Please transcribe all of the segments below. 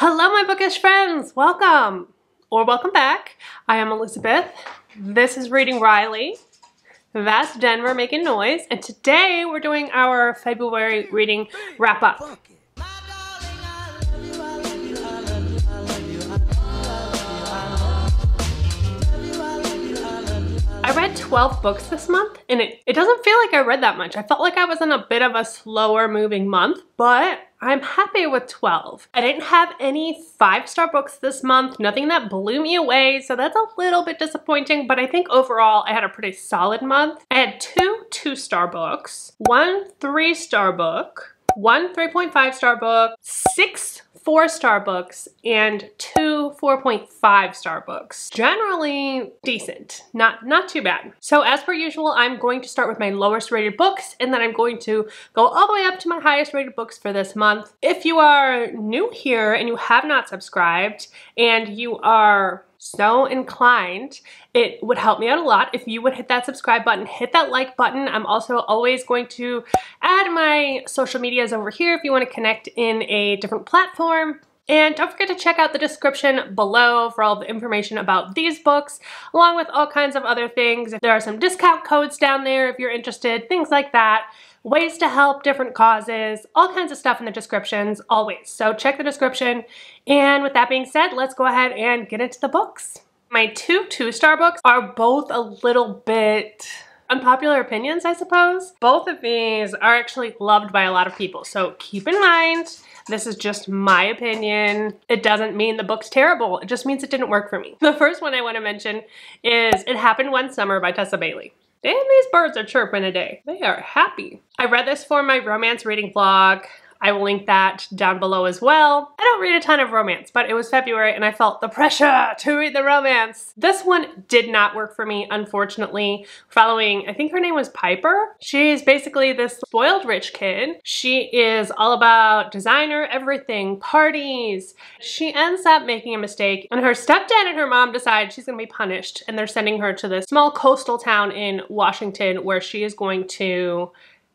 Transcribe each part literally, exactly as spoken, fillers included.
Hello my bookish friends, welcome or welcome back. I am Elizabeth, this is Reading Wryly, that's Denver making noise, and today we're doing our February reading wrap up. I read twelve books this month and it, it doesn't feel like I read that much. I felt like I was in a bit of a slower moving month, but I'm happy with twelve. I didn't have any five-star books this month, nothing that blew me away, so that's a little bit disappointing, but I think overall I had a pretty solid month. I had two two-star books, one three-star book, one three point five star book, six four-star books, and two four point five star books. Generally decent, not not too bad. So as per usual, I'm going to start with my lowest rated books, and then I'm going to go all the way up to my highest rated books for this month. If you are new here and you have not subscribed and you are so inclined, it would help me out a lot if you would hit that subscribe button, hit that like button. I'm also always going to add my social medias over here if you want to connect in a different platform. And don't forget to check out the description below for all the information about these books, along with all kinds of other things. There are some discount codes down there if you're interested, things like that, ways to help different causes, all kinds of stuff in the descriptions, always. So check the description. And with that being said, let's go ahead and get into the books. My two two-star books are both a little bit unpopular opinions, I suppose. Both of these are actually loved by a lot of people, so keep in mind, this is just my opinion. It doesn't mean the book's terrible, it just means it didn't work for me. The first one I want to mention is It Happened One Summer by Tessa Bailey. Damn, these birds are chirping today. They are happy. I read this for my romance reading vlog. I will link that down below as well. I don't read a ton of romance, but it was February and I felt the pressure to read the romance. This one did not work for me, unfortunately. Following, I think her name was Piper. She's basically this spoiled rich kid. She is all about designer everything, parties. She ends up making a mistake and her stepdad and her mom decide she's gonna be punished, and they're sending her to this small coastal town in Washington where she is going to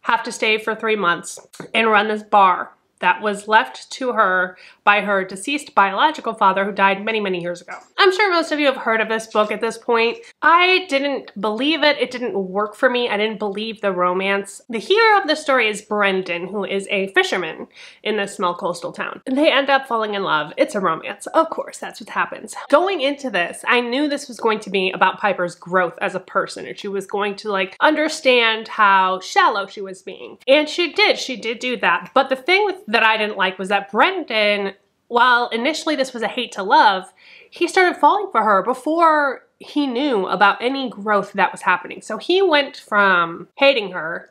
have to stay for three months and run this bar that was left to her by her deceased biological father who died many, many years ago. I'm sure most of you have heard of this book at this point. I didn't believe it. It didn't work for me. I didn't believe the romance. The hero of the story is Brendan, who is a fisherman in this small coastal town. They end up falling in love. It's a romance. Of course, that's what happens. Going into this, I knew this was going to be about Piper's growth as a person, and she was going to like understand how shallow she was being. And she did. She did do that. But the thing with that I didn't like was that Brendan, while initially this was a hate to love, he started falling for her before he knew about any growth that was happening. So he went from hating her,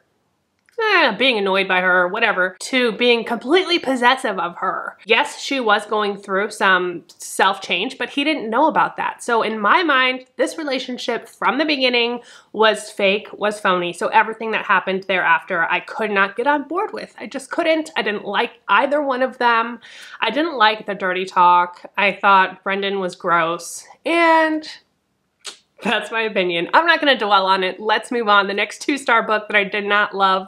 eh, being annoyed by her, whatever, to being completely possessive of her. Yes, she was going through some self-change, but he didn't know about that. So in my mind, this relationship from the beginning was fake, was phony. So everything that happened thereafter, I could not get on board with. I just couldn't. I didn't like either one of them. I didn't like the dirty talk. I thought Brendan was gross, and that's my opinion. I'm not going to dwell on it. Let's move on. The next two-star book that I did not love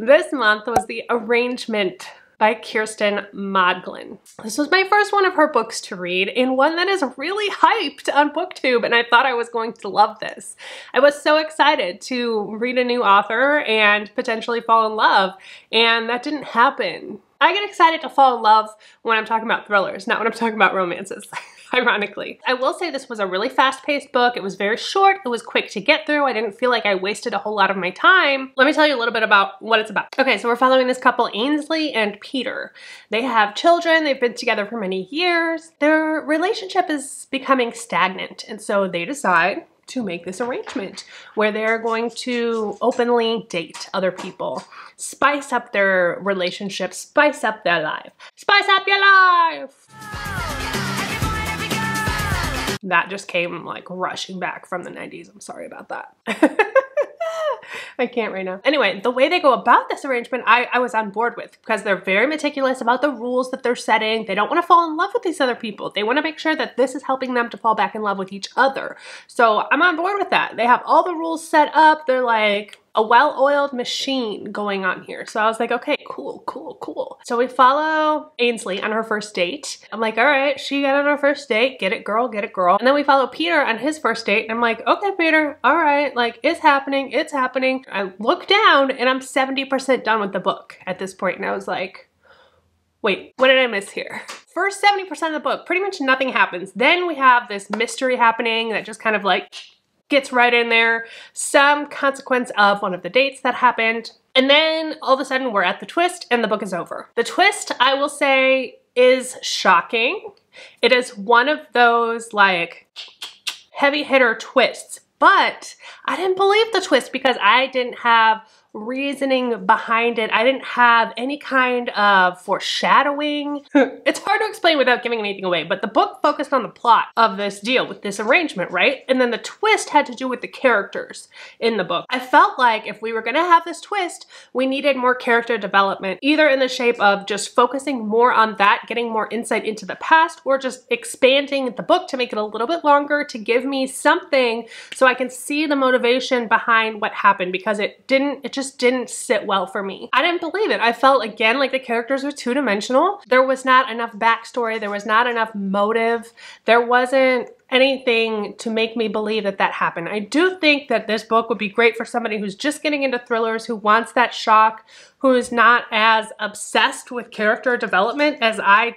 this month was The Arrangement by Kirsten Modglin. This was my first one of her books to read, and one that is really hyped on BookTube, and I thought I was going to love this. I was so excited to read a new author and potentially fall in love, and that didn't happen. I get excited to fall in love when I'm talking about thrillers, not when I'm talking about romances. Ironically. I will say this was a really fast-paced book. It was very short. It was quick to get through. I didn't feel like I wasted a whole lot of my time. Let me tell you a little bit about what it's about. Okay, so we're following this couple, Ainsley and Peter. They have children. They've been together for many years. Their relationship is becoming stagnant, and so they decide to make this arrangement where they're going to openly date other people, spice up their relationship, spice up their life. Spice up your life! That just came like rushing back from the nineties. I'm sorry about that. I can't right now. Anyway, the way they go about this arrangement, I, I was on board with, because they're very meticulous about the rules that they're setting. They don't want to fall in love with these other people. They want to make sure that this is helping them to fall back in love with each other. So I'm on board with that. They have all the rules set up. They're like, a well-oiled machine going on here. So I was like, okay, cool, cool, cool. So we follow Ainsley on her first date. I'm like, all right, she got on her first date. Get it, girl, get it, girl. And then we follow Peter on his first date. And I'm like, okay, Peter, all right, like it's happening, it's happening. I look down and I'm seventy percent done with the book at this point. And I was like, wait, what did I miss here? First seventy percent of the book, pretty much nothing happens. Then we have this mystery happening that just kind of like gets right in there. Some consequence of one of the dates that happened. And then all of a sudden we're at the twist and the book is over. The twist, I will say, is shocking. It is one of those like heavy hitter twists, but I didn't believe the twist because I didn't have reasoning behind it. I didn't have any kind of foreshadowing. It's hard to explain without giving anything away, but the book focused on the plot of this deal with this arrangement, right? And then the twist had to do with the characters in the book. I felt like if we were gonna have this twist, we needed more character development, either in the shape of just focusing more on that, getting more insight into the past, or just expanding the book to make it a little bit longer to give me something so I can see the motivation behind what happened, because it didn't, it just didn't sit well for me. I didn't believe it. I felt again like the characters were two-dimensional. There was not enough backstory. There was not enough motive. There wasn't anything to make me believe that that happened. I do think that this book would be great for somebody who's just getting into thrillers, who wants that shock, who is not as obsessed with character development as I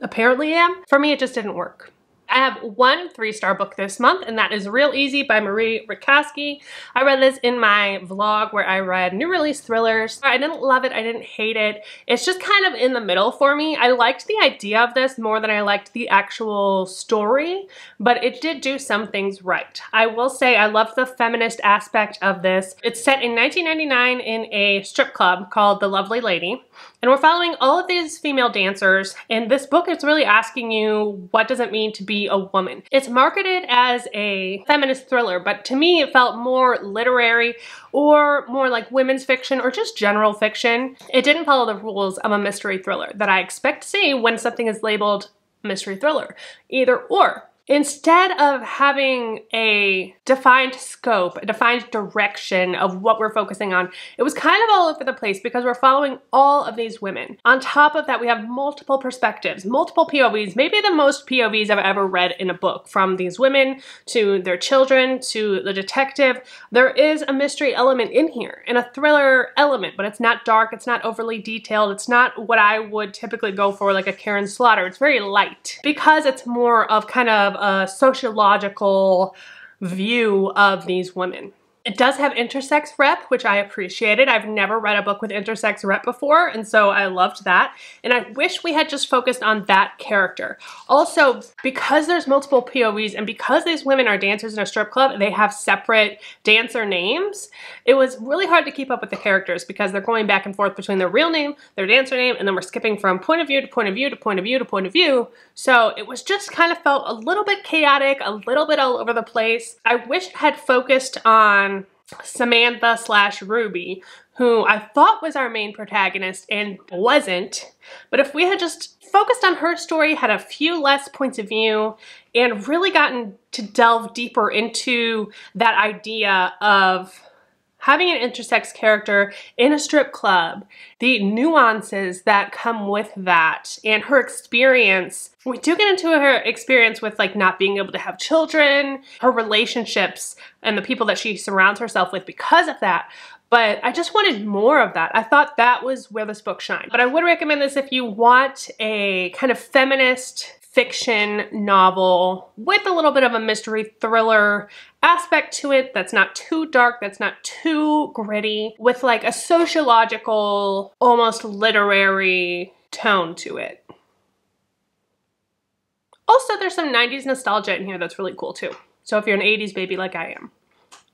apparently am. For me, it just didn't work. I have one three-star book this month, and that is Real Easy by Marie Rutkoski. I read this in my vlog where I read new release thrillers. I didn't love it. I didn't hate it. It's just kind of in the middle for me. I liked the idea of this more than I liked the actual story, but it did do some things right. I will say I love the feminist aspect of this. It's set in nineteen ninety-nine in a strip club called The Lovely Lady, and we're following all of these female dancers. And this book is really asking you, what does it mean to be a woman? It's marketed as a feminist thriller, but to me it felt more literary or more like women's fiction or just general fiction. It didn't follow the rules of a mystery thriller that I expect to see when something is labeled mystery thriller, either or. Instead of having a defined scope, a defined direction of what we're focusing on, it was kind of all over the place because we're following all of these women. On top of that, we have multiple perspectives, multiple P O Vs, maybe the most P O Vs I've ever read in a book, from these women to their children to the detective. There is a mystery element in here and a thriller element, but it's not dark, it's not overly detailed, it's not what I would typically go for like a Karin Slaughter. It's very light because it's more of kind of a sociological view of these women. It does have intersex rep, which I appreciated. I've never read a book with intersex rep before, and so I loved that. And I wish we had just focused on that character. Also, because there's multiple P O Vs and because these women are dancers in a strip club and they have separate dancer names, it was really hard to keep up with the characters because they're going back and forth between their real name, their dancer name, and then we're skipping from point of view to point of view to point of view to point of view. So it was just kind of felt a little bit chaotic, a little bit all over the place. I wish it had focused on Samantha slash Ruby, who I thought was our main protagonist and wasn't, but if we had just focused on her story, had a few less points of view, and really gotten to delve deeper into that idea of having an intersex character in a strip club, the nuances that come with that, and her experience. We do get into her experience with like not being able to have children, her relationships, and the people that she surrounds herself with because of that. But I just wanted more of that. I thought that was where this book shined. But I would recommend this if you want a kind of feminist fiction novel with a little bit of a mystery thriller aspect to it that's not too dark, that's not too gritty, with like a sociological, almost literary tone to it. Also, there's some nineties nostalgia in here that's really cool too. So if you're an eighties baby like I am,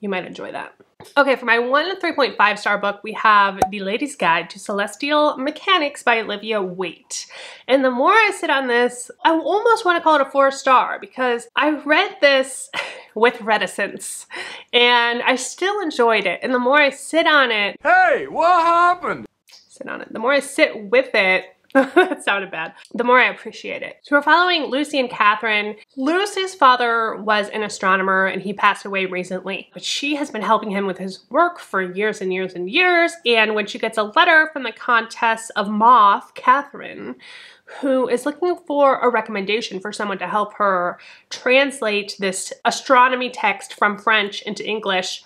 you might enjoy that. Okay, for my one three point five star book, we have The Lady's Guide to Celestial Mechanics by Olivia Waite. And the more I sit on this, I almost want to call it a four star because I read this with reticence and I still enjoyed it. And the more I sit on it, hey, what happened? Sit on it. The more I sit with it, That sounded bad. The more I appreciate it. So we're following Lucy and Catherine. Lucy's father was an astronomer and he passed away recently, but she has been helping him with his work for years and years and years. And when she gets a letter from the Countess of Moth, Catherine, who is looking for a recommendation for someone to help her translate this astronomy text from French into English,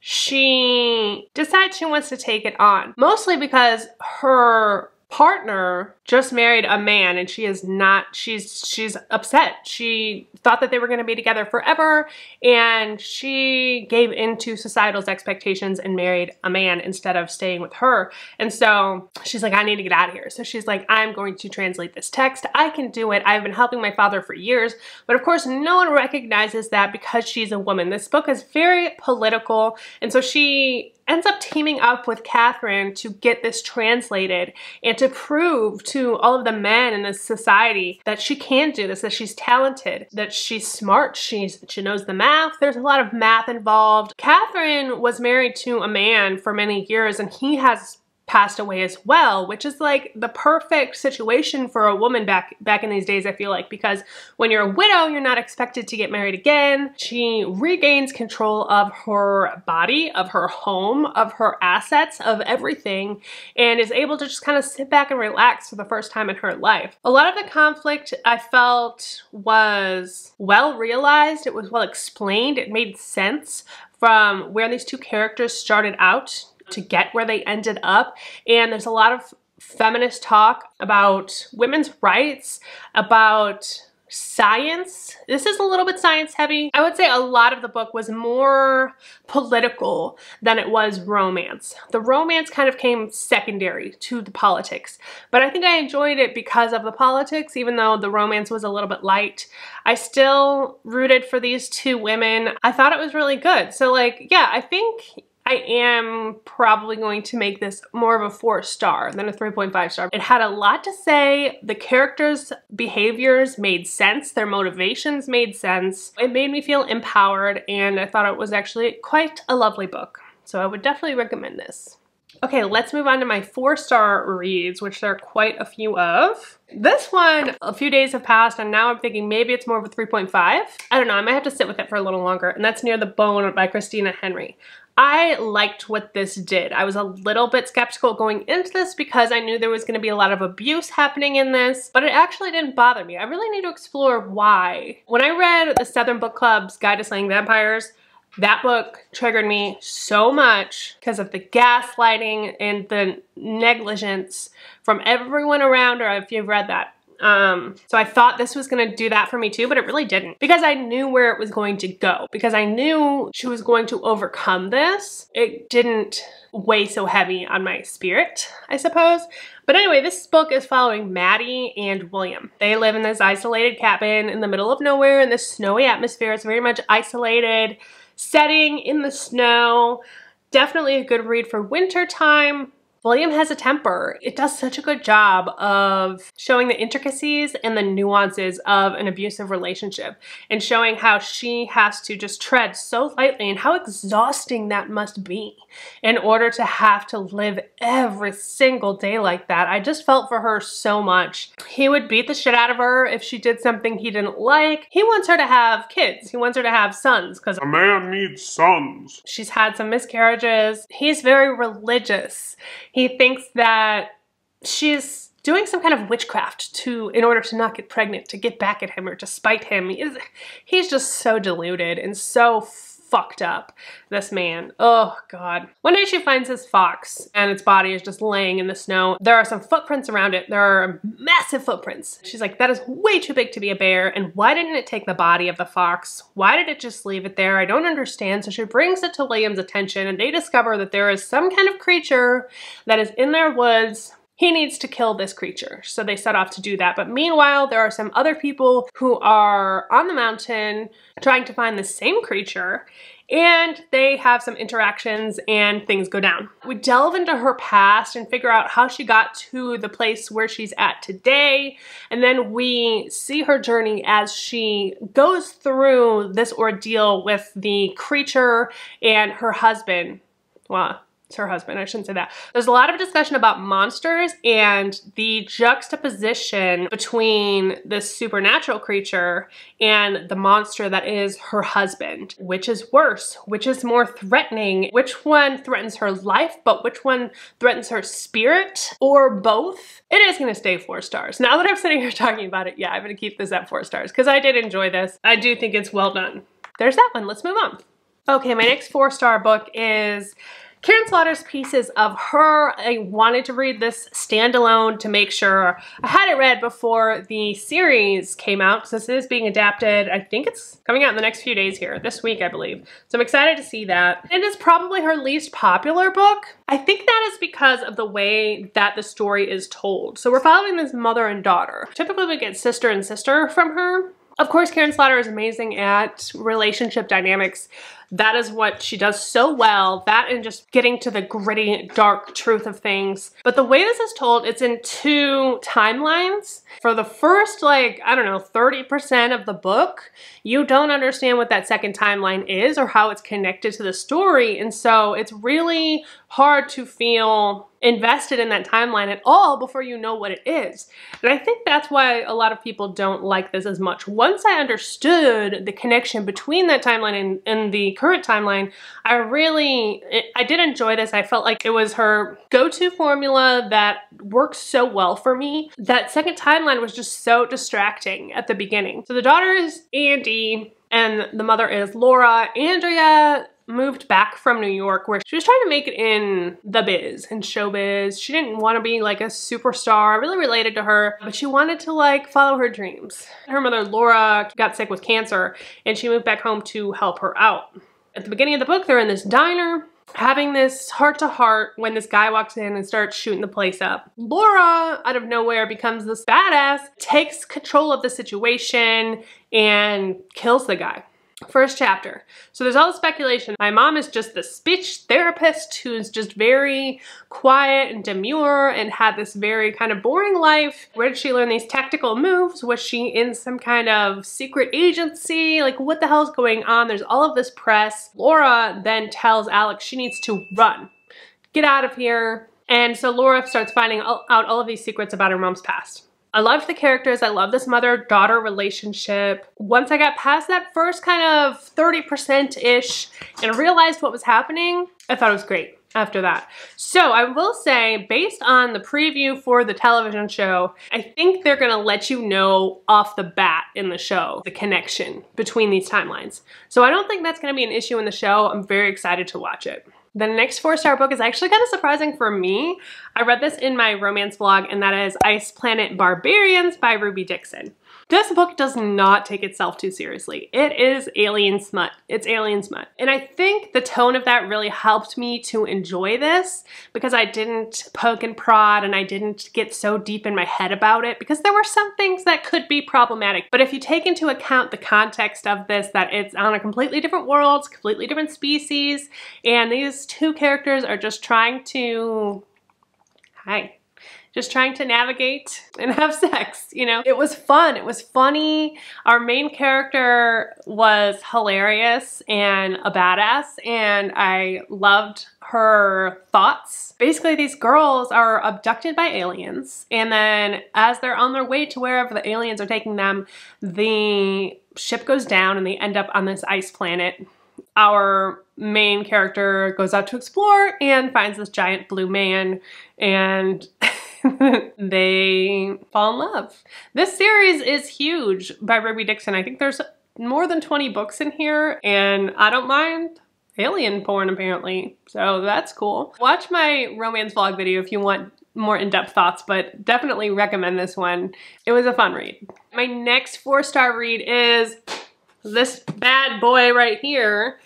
she decides she wants to take it on, mostly because her partner just married a man and she is not, she's she's upset. She thought that they were going to be together forever and she gave into societal's expectations and married a man instead of staying with her. And so she's like, I need to get out of here. So she's like, I'm going to translate this text. I can do it. I've been helping my father for years. But of course, no one recognizes that because she's a woman. This book is very political. And so she ends up teaming up with Catherine to get this translated and to prove to all of the men in this society that she can do this, that she's talented, that she's smart, she's, she knows the math. There's a lot of math involved. Catherine was married to a man for many years and he has passed away as well, which is like the perfect situation for a woman back back in these days, I feel like, because when you're a widow, you're not expected to get married again. She regains control of her body, of her home, of her assets, of everything, and is able to just kind of sit back and relax for the first time in her life. A lot of the conflict I felt was well realized, it was well explained, it made sense from where these two characters started out to get where they ended up. And there's a lot of feminist talk about women's rights, about science. This is a little bit science heavy. I would say a lot of the book was more political than it was romance. The romance kind of came secondary to the politics, but I think I enjoyed it because of the politics, even though the romance was a little bit light. I still rooted for these two women. I thought it was really good. So like, yeah, I think I am probably going to make this more of a four star than a three point five star. It had a lot to say. The characters' behaviors made sense. Their motivations made sense. It made me feel empowered and I thought it was actually quite a lovely book. So I would definitely recommend this. Okay, let's move on to my four-star reads, which there are quite a few of. This one, a few days have passed, and now I'm thinking maybe it's more of a three point five. I don't know, I might have to sit with it for a little longer, and that's Near the Bone by Christina Henry. I liked what this did. I was a little bit skeptical going into this because I knew there was gonna be a lot of abuse happening in this, but it actually didn't bother me. I really need to explore why. When I read the Southern Book Club's Guide to Slaying Vampires, that book triggered me so much because of the gaslighting and the negligence from everyone around her, if you've read that. Um, so I thought this was going to do that for me too, but it really didn't because I knew where it was going to go, because I knew she was going to overcome this. It didn't weigh so heavy on my spirit, I suppose. But anyway, this book is following Maddie and William. They live in this isolated cabin in the middle of nowhere in this snowy atmosphere. It's very much isolated setting in the snow. Definitely a good read for winter time. William has a temper. It does such a good job of showing the intricacies and the nuances of an abusive relationship and showing how she has to just tread so lightly and how exhausting that must be in order to have to live every single day like that. I just felt for her so much. He would beat the shit out of her if she did something he didn't like. He wants her to have kids. He wants her to have sons because a man needs sons. She's had some miscarriages. He's very religious. He thinks that she's doing some kind of witchcraft to, in order to not get pregnant, to get back at him or to spite him. He's, he's just so deluded and so fucked up, this man. Oh God. One day she finds this fox and its body is just laying in the snow. There are some footprints around it. There are massive footprints. She's like, that is way too big to be a bear. And why didn't it take the body of the fox? Why did it just leave it there? I don't understand. So she brings it to William's attention and they discover that there is some kind of creature that is in their woods. He needs to kill this creature. So they set off to do that. But meanwhile, there are some other people who are on the mountain trying to find the same creature, and they have some interactions and things go down. We delve into her past and figure out how she got to the place where she's at today. And then we see her journey as she goes through this ordeal with the creature and her husband. Wow. It's her husband, I shouldn't say that. There's a lot of discussion about monsters and the juxtaposition between this supernatural creature and the monster that is her husband. Which is worse? Which is more threatening? Which one threatens her life, but which one threatens her spirit? Or both? It is gonna stay four stars. Now that I'm sitting here talking about it, yeah, I'm gonna keep this at four stars because I did enjoy this. I do think it's well done. There's that one, let's move on. Okay, my next four star book is Karin Slaughter's Pieces of Her. I wanted to read this standalone to make sure I had it read before the series came out, because this is being adapted. I think it's coming out in the next few days here, this week, I believe. So I'm excited to see that. It is probably her least popular book. I think that is because of the way that the story is told. So we're following this mother and daughter. Typically we get sister and sister from her. Of course, Karin Slaughter is amazing at relationship dynamics. That is what she does so well, that and just getting to the gritty, dark truth of things. But the way this is told, it's in two timelines. For the first, like, I don't know, thirty percent of the book, you don't understand what that second timeline is or how it's connected to the story. And so it's really hard to feel invested in that timeline at all before you know what it is. And I think that's why a lot of people don't like this as much. Once I understood the connection between that timeline and, and the current timeline, I really, I did enjoy this. I felt like it was her go-to formula that worked so well for me. That second timeline was just so distracting at the beginning. So the daughter is Andy and the mother is Laura. Andrea moved back from New York where she was trying to make it in the biz, in showbiz. She didn't want to be like a superstar. I really related to her, but she wanted to like follow her dreams. Her mother, Laura, got sick with cancer and she moved back home to help her out. At the beginning of the book, they're in this diner having this heart-to-heart when this guy walks in and starts shooting the place up. Laura, out of nowhere, becomes this badass, takes control of the situation and kills the guy. First chapter. So there's all the speculation. My mom is just the speech therapist who's just very quiet and demure and had this very kind of boring life. Where did she learn these tactical moves? Was she in some kind of secret agency? Like, what the hell's going on? There's all of this press. Laura then tells Alex she needs to run. Get out of here. And so Laura starts finding out all of these secrets about her mom's past. I loved the characters. I love this mother-daughter relationship. Once I got past that first kind of thirty percent-ish and realized what was happening, I thought it was great after that. So I will say, based on the preview for the television show, I think they're gonna let you know off the bat in the show the connection between these timelines. So I don't think that's gonna be an issue in the show. I'm very excited to watch it. The next four-star book is actually kind of surprising for me. I read this in my romance blog, and that is Ice Planet Barbarians by Ruby Dixon. This book does not take itself too seriously. It is alien smut. It's alien smut. And I think the tone of that really helped me to enjoy this because I didn't poke and prod and I didn't get so deep in my head about it because there were some things that could be problematic. But if you take into account the context of this, that it's on a completely different world, it's completely different species, and these two characters are just trying to... Hi. Just trying to navigate and have sex, you know? It was fun, it was funny. Our main character was hilarious and a badass, and I loved her thoughts. Basically, these girls are abducted by aliens, and then as they're on their way to wherever the aliens are taking them, the ship goes down and they end up on this ice planet. Our main character goes out to explore and finds this giant blue man, and they fall in love. This series is huge by Ruby Dixon. I think there's more than twenty books in here, and I don't mind alien porn apparently, so that's cool. Watch my romance vlog video if you want more in-depth thoughts, but definitely recommend this one. It was a fun read. My next four-star read is this bad boy right here,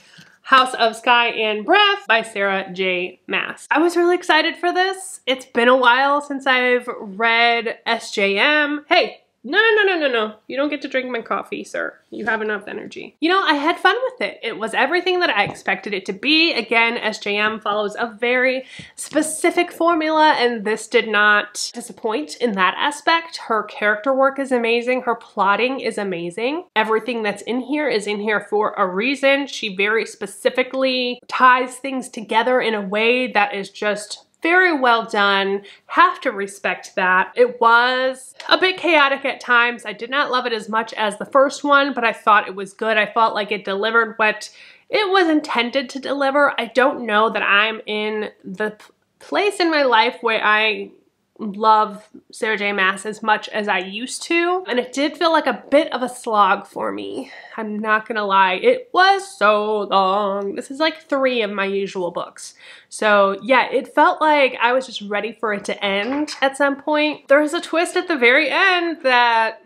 House of Sky and Breath by Sarah J. Maas. I was really excited for this. It's been a while since I've read S J M. Hey, No, no, no, no, no, no. You don't get to drink my coffee, sir. You have enough energy. You know, I had fun with it. It was everything that I expected it to be. Again, S J M follows a very specific formula, and this did not disappoint in that aspect. Her character work is amazing. Her plotting is amazing. Everything that's in here is in here for a reason. She very specifically ties things together in a way that is just very well done. Have to respect that. It was a bit chaotic at times. I did not love it as much as the first one, but I thought it was good. I felt like it delivered what it was intended to deliver. I don't know that I'm in the place in my life where I love Sarah J. Maas as much as I used to, and it did feel like a bit of a slog for me. I'm not gonna lie, it was so long. This is like three of my usual books. So yeah, it felt like I was just ready for it to end at some point. There is a twist at the very end that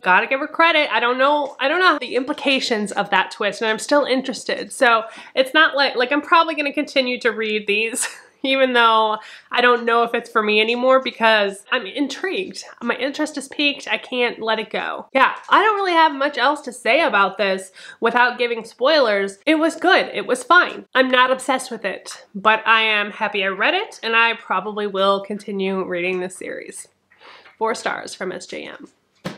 gotta give her credit. I don't know, I don't know the implications of that twist, and I'm still interested. So it's not like, like I'm probably gonna continue to read these even though I don't know if it's for me anymore, because I'm intrigued. My interest is piqued. I can't let it go. Yeah, I don't really have much else to say about this without giving spoilers. It was good. It was fine. I'm not obsessed with it, but I am happy I read it, and I probably will continue reading this series. Four stars from S J M.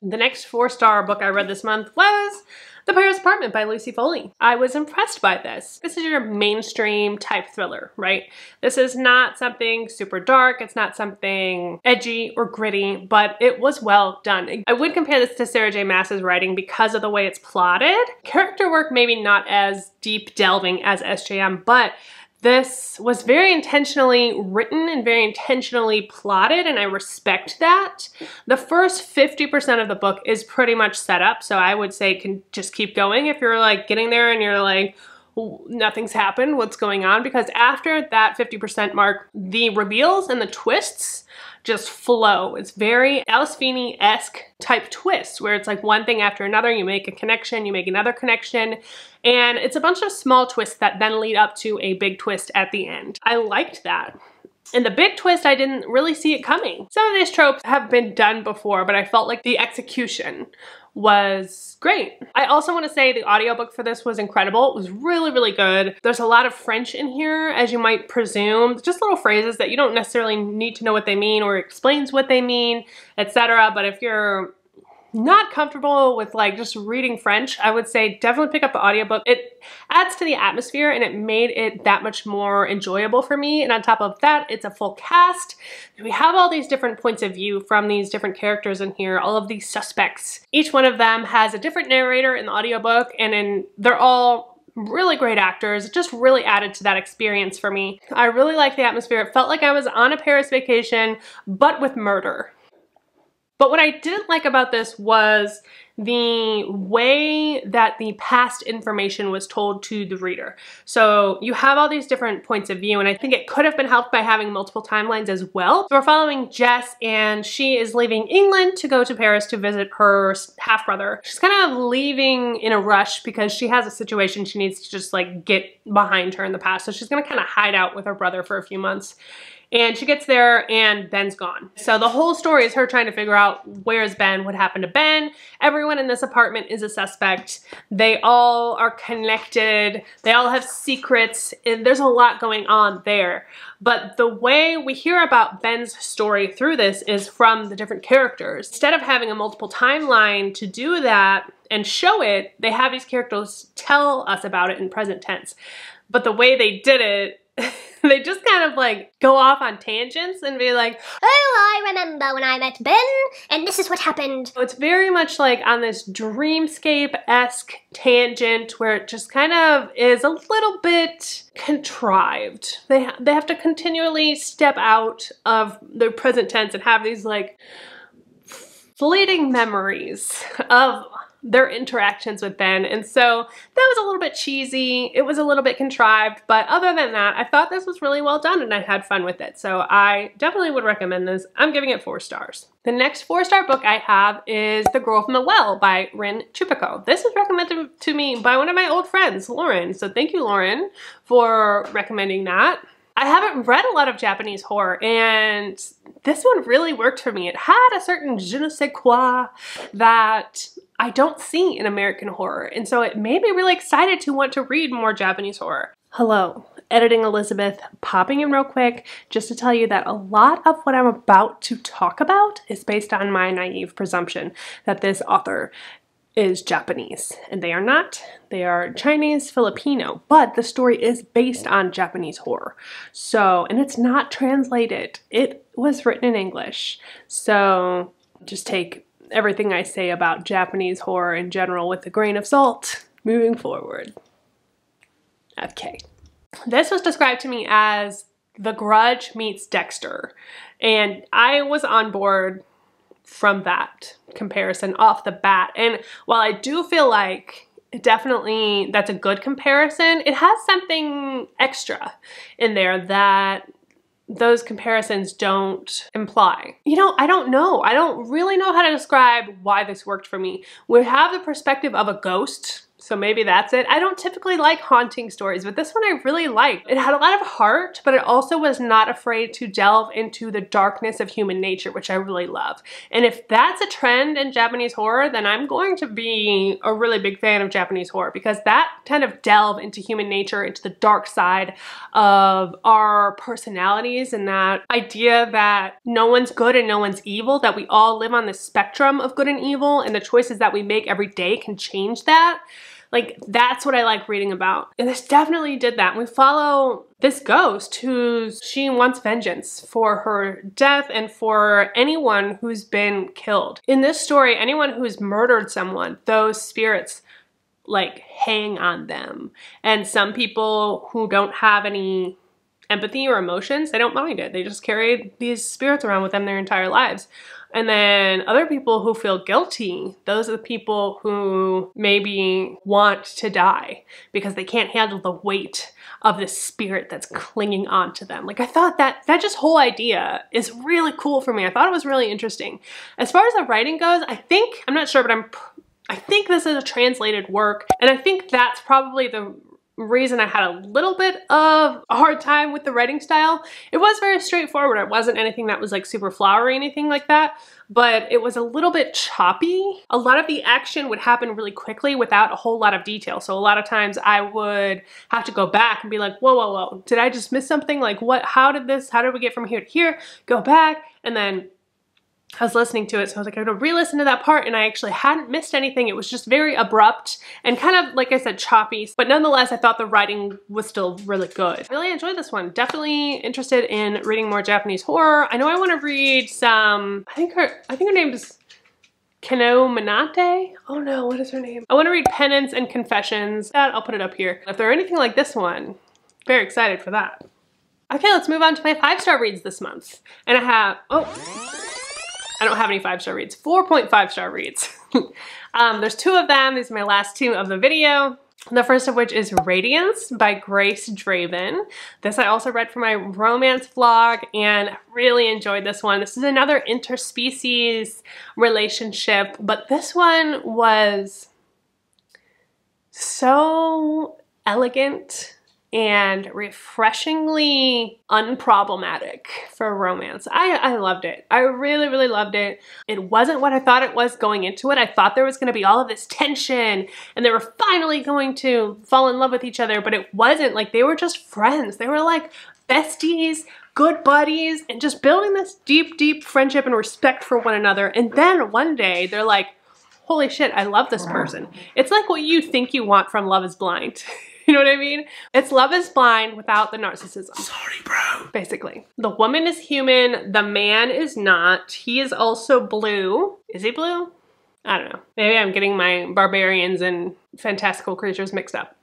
The next four-star book I read this month was The Paris Apartment by Lucy Foley. I was impressed by this. This is your mainstream type thriller, right? This is not something super dark. It's not something edgy or gritty, but it was well done. I would compare this to Sarah J. Maas's writing because of the way it's plotted. Character work maybe not as deep delving as S J M, but this was very intentionally written and very intentionally plotted, and I respect that. The first fifty percent of the book is pretty much set up, so I would say can just keep going if you're like getting there and you're like, nothing's happened, what's going on? Because after that fifty percent mark, the reveals and the twists just flow. It's very Alice Feeney-esque type twists where it's like one thing after another, you make a connection, you make another connection, and it's a bunch of small twists that then lead up to a big twist at the end. I liked that. And the big twist, I didn't really see it coming. Some of these tropes have been done before, but I felt like the execution was great. I also want to say the audiobook for this was incredible. It was really, really good. There's a lot of French in here, as you might presume. Just little phrases that you don't necessarily need to know what they mean or explains what they mean, et cetera. But if you're not comfortable with like just reading French, I would say definitely pick up the audiobook. It adds to the atmosphere and it made it that much more enjoyable for me. And on top of that, it's a full cast. We have all these different points of view from these different characters in here, all of these suspects. Each one of them has a different narrator in the audiobook, and in, they're all really great actors. It just really added to that experience for me. I really liked the atmosphere. It felt like I was on a Paris vacation, but with murder. But what I didn't like about this was the way that the past information was told to the reader. So you have all these different points of view, and I think it could have been helped by having multiple timelines as well. So we're following Jess, and she is leaving England to go to Paris to visit her half-brother. She's kind of leaving in a rush because she has a situation she needs to just like get behind her in the past. So she's gonna kind of hide out with her brother for a few months. And she gets there and Ben's gone. So the whole story is her trying to figure out where's Ben, what happened to Ben. Everyone in this apartment is a suspect. They all are connected. They all have secrets, and there's a lot going on there. But the way we hear about Ben's story through this is from the different characters. Instead of having a multiple timeline to do that and show it, they have these characters tell us about it in present tense. But the way they did it, they just kind of like go off on tangents and be like, oh, I remember when I met Ben and this is what happened. So it's very much like on this dreamscape-esque tangent where it just kind of is a little bit contrived. They, ha they have to continually step out of their present tense and have these like fleeting memories of their interactions with Ben, and so that was a little bit cheesy. It was a little bit contrived, but other than that, I thought this was really well done and I had fun with it. So I definitely would recommend this. I'm giving it four stars. The next four-star book I have is The Girl from the Well by Rin Chupico. This was recommended to me by one of my old friends, Lauren. So thank you, Lauren, for recommending that. I haven't read a lot of Japanese horror, and this one really worked for me. It had a certain je ne sais quoi that I don't see in American horror, and so it made me really excited to want to read more Japanese horror. Hello, editing Elizabeth, popping in real quick just to tell you that a lot of what I'm about to talk about is based on my naive presumption that this author is Japanese, and they are not. They are Chinese, Filipino, but the story is based on Japanese horror. So, and it's not translated. It was written in English. So just take everything I say about Japanese horror in general with a grain of salt moving forward. Okay. This was described to me as The Grudge meets Dexter, and I was on board from that comparison off the bat. And while I do feel like definitely that's a good comparison, it has something extra in there that those comparisons don't imply. You know, I don't know. I don't really know how to describe why this worked for me. We have the perspective of a ghost, so maybe that's it. I don't typically like haunting stories, but this one I really liked. It had a lot of heart, but it also was not afraid to delve into the darkness of human nature, which I really love. And if that's a trend in Japanese horror, then I'm going to be a really big fan of Japanese horror, because that kind of delve into human nature, into the dark side of our personalities, and that idea that no one's good and no one's evil, that we all live on the spectrum of good and evil, and the choices that we make every day can change that. Like, that's what I like reading about. And this definitely did that. We follow this ghost who's, she wants vengeance for her death and for anyone who's been killed. In this story, anyone who's murdered someone, those spirits like hang on them. And some people who don't have any empathy or emotions, they don't mind it. They just carry these spirits around with them their entire lives. And then other people who feel guilty, those are the people who maybe want to die because they can't handle the weight of the spirit that's clinging onto them. Like, I thought that that just whole idea is really cool for me. I thought it was really interesting. As far as the writing goes, I think, I'm not sure, but I'm, I think this is a translated work. And I think that's probably the reason I had a little bit of a hard time with the writing style. It was very straightforward. It wasn't anything that was like super flowery or anything like that, but it was a little bit choppy. A lot of the action would happen really quickly without a whole lot of detail. So a lot of times I would have to go back and be like, whoa, whoa, whoa, did I just miss something? Like, what, how did this, how did we get from here to here? Go back. And then I was listening to it, so I was like, I'm gonna re-listen to that part, and I actually hadn't missed anything. It was just very abrupt and kind of, like I said, choppy, but nonetheless, I thought the writing was still really good. I really enjoyed this one. Definitely interested in reading more Japanese horror. I know I want to read some, I think her, I think her name is Kano Minate? Oh no, what is her name? I want to read Penance and Confessions. That, I'll put it up here. If they're anything like this one, very excited for that. Okay, let's move on to my five-star reads this month. And I have, oh. I don't have any five-star reads, four point five star reads. um, there's two of them. These are my last two of the video. The first of which is Radiance by Grace Draven. This I also read for my romance vlog and really enjoyed this one. This is another interspecies relationship, but this one was so elegant and refreshingly unproblematic for romance. I, I loved it. I really, really loved it. It wasn't what I thought it was going into it. I thought there was gonna be all of this tension and they were finally going to fall in love with each other, but it wasn't. Like, they were just friends. They were like besties, good buddies, and just building this deep, deep friendship and respect for one another. And then one day they're like, holy shit, I love this person. It's like what you think you want from Love is Blind. You know what I mean? It's Love is Blind without the narcissism. Sorry, bro. Basically. The woman is human. The man is not. He is also blue. Is he blue? I don't know. Maybe I'm getting my barbarians and fantastical creatures mixed up.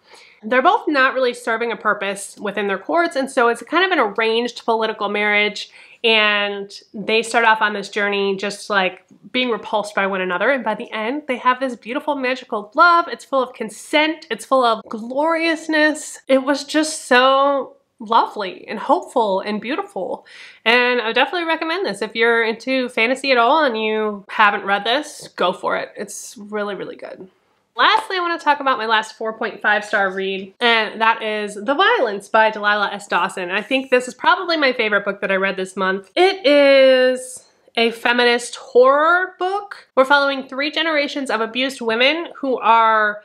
They're both not really serving a purpose within their courts, and so it's kind of an arranged political marriage, and they start off on this journey just like being repulsed by one another, and by the end they have this beautiful magical love. It's full of consent, it's full of gloriousness. It was just so lovely and hopeful and beautiful, and I definitely recommend this. If you're into fantasy at all and you haven't read this, go for it. It's really, really good. Lastly, I want to talk about my last four point five star read, and that is The Violence by Delilah S. Dawson. I think this is probably my favorite book that I read this month. It is a feminist horror book. We're following three generations of abused women who are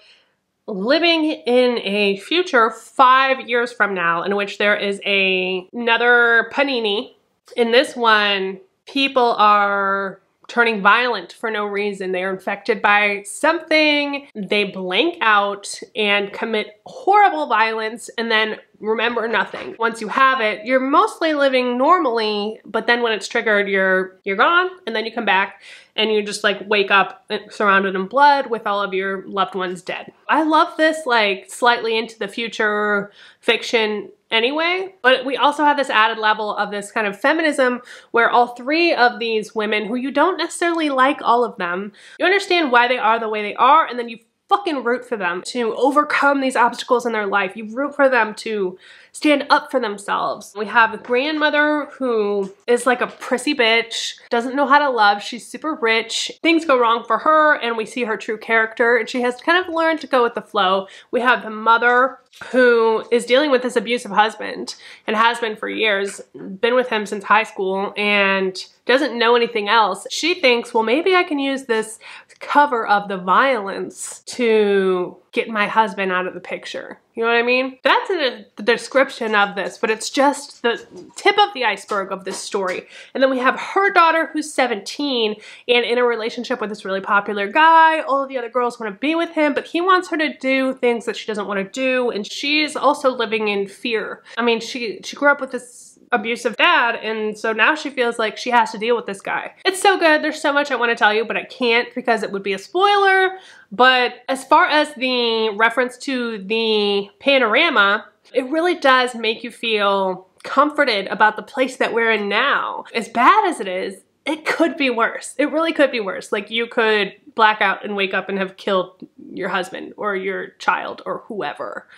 living in a future five years from now in which there is a, another panini. In this one, people are turning violent for no reason. They are infected by something, they blank out and commit horrible violence and then remember nothing. Once you have it, you're mostly living normally, but then when it's triggered, you're you're gone, and then you come back and you just like wake up surrounded in blood with all of your loved ones dead. I love this like slightly into the future fiction anyway, but we also have this added level of this kind of feminism where all three of these women, who you don't necessarily like all of them, you understand why they are the way they are, and then you fucking root for them to overcome these obstacles in their life. You root for them to stand up for themselves. We have a grandmother who is like a prissy bitch, doesn't know how to love, she's super rich. Things go wrong for her and we see her true character, and she has kind of learned to go with the flow. We have the mother who is dealing with this abusive husband and has been for years, been with him since high school and doesn't know anything else. She thinks, well, maybe I can use this cover of The Violence to get my husband out of the picture. You know what I mean? That's a, the description of this, but it's just the tip of the iceberg of this story. And then we have her daughter who's seventeen and in a relationship with this really popular guy. All of the other girls want to be with him, but he wants her to do things that she doesn't want to do, and she's also living in fear. I mean, she, she grew up with this abusive dad, and so now she feels like she has to deal with this guy. It's so good. There's so much I want to tell you, but I can't because it would be a spoiler. But as far as the reference to the panorama, it really does make you feel comforted about the place that we're in now. As bad as it is, it could be worse. It really could be worse. Like, you could black out and wake up and have killed your husband or your child or whoever.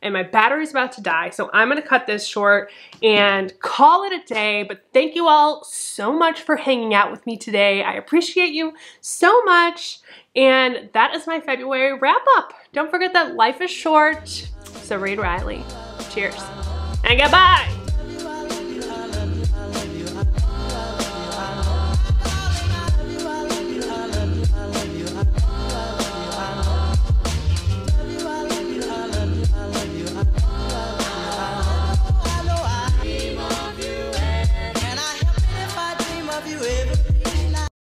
And my battery's about to die, so I'm gonna cut this short and call it a day. But thank you all so much for hanging out with me today. I appreciate you so much. And that is my February wrap up. Don't forget that life is short, so read Wryly. Cheers and goodbye.